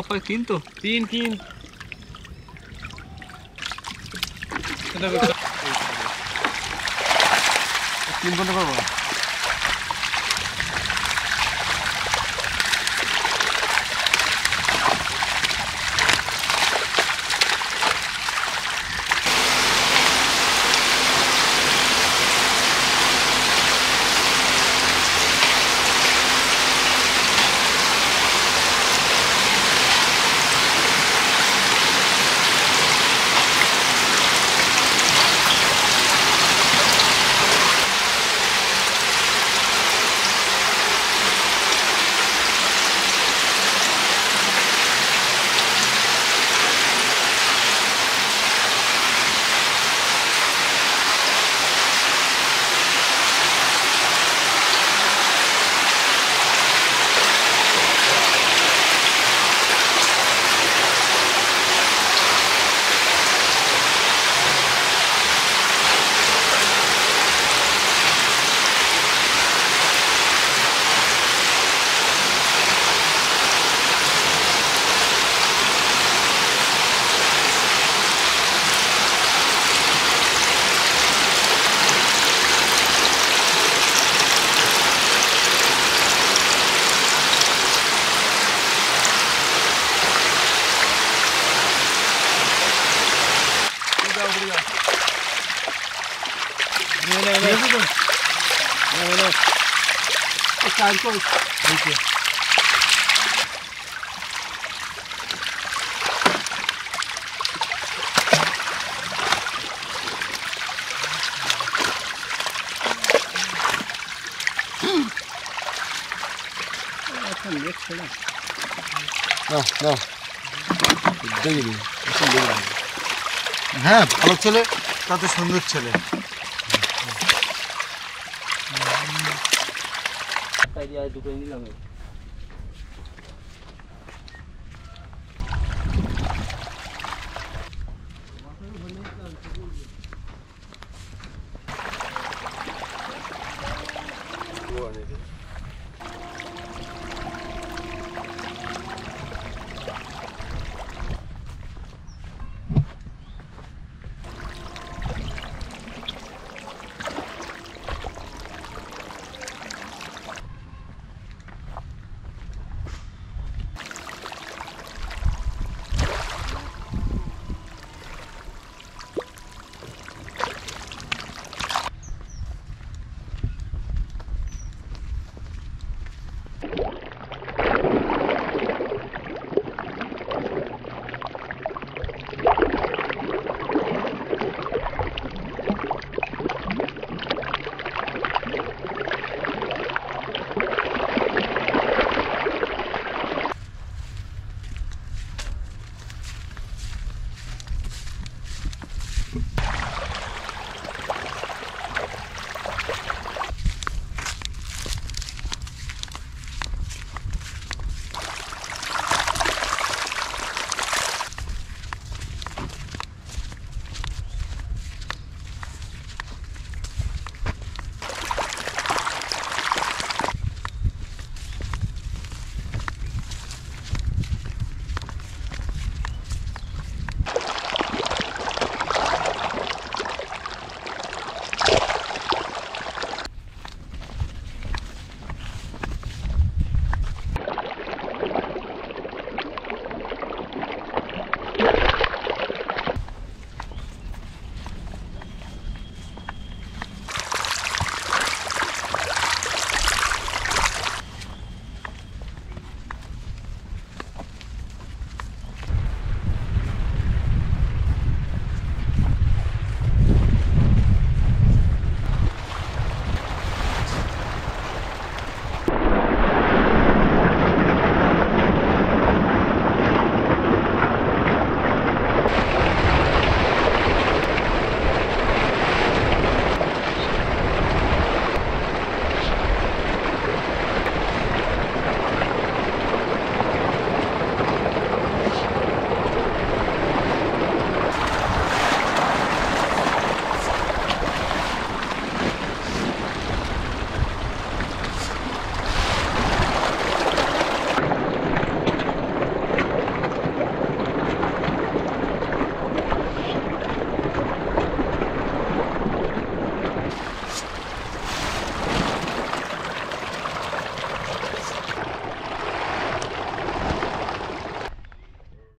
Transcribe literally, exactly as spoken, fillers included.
Apa tinto? Tin tin. Kenapa? Tin pun apa? Thank you. No, no. Değil. Nasıl değil? Ha, alıp çele, tatlı sundur çele. Idea de